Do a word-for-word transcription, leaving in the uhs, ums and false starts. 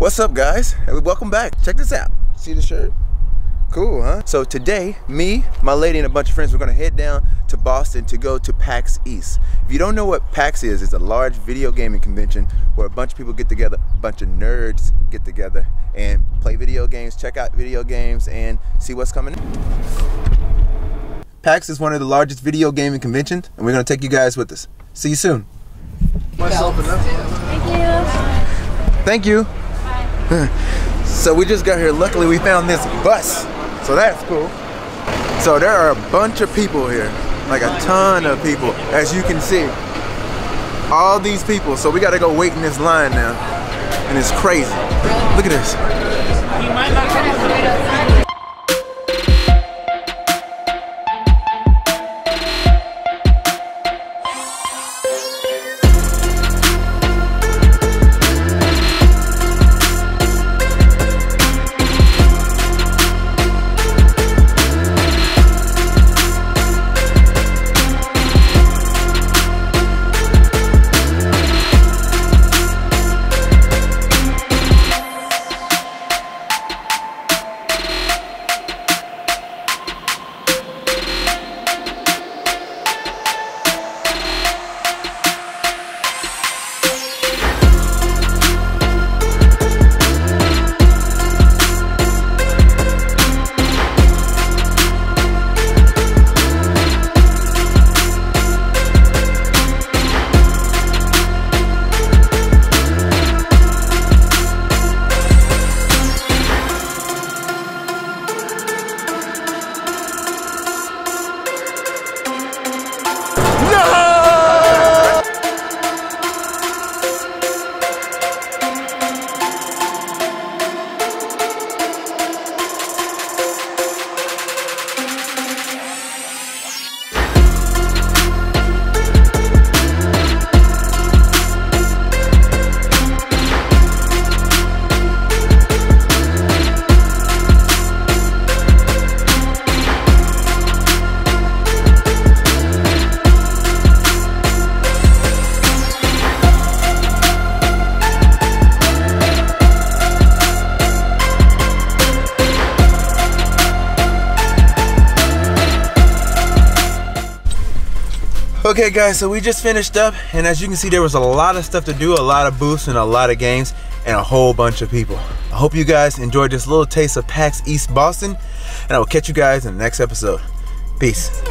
What's up, guys? And welcome back. Check this out. See the shirt? Cool, huh? So today, me, my lady, and a bunch of friends, we're gonna head down to Boston to go to PAX East. If you don't know what PAX is, it's a large video gaming convention where a bunch of people get together, a bunch of nerds get together and play video games, check out video games, and see what's coming. PAX is one of the largest video gaming conventions, and we're gonna take you guys with us. See you soon. Myself and them. Thank you. Thank you. So we just got here. Luckily, we found this bus. So that's cool. So there are a bunch of people here, like a ton of people, as you can see. All these people, so we gotta go wait in this line now. And it's crazy. Look at this. He might not get his way outside. Okay guys, so we just finished up, and as you can see, there was a lot of stuff to do, a lot of booths and a lot of games and a whole bunch of people. I hope you guys enjoyed this little taste of PAX East Boston, and I will catch you guys in the next episode. Peace.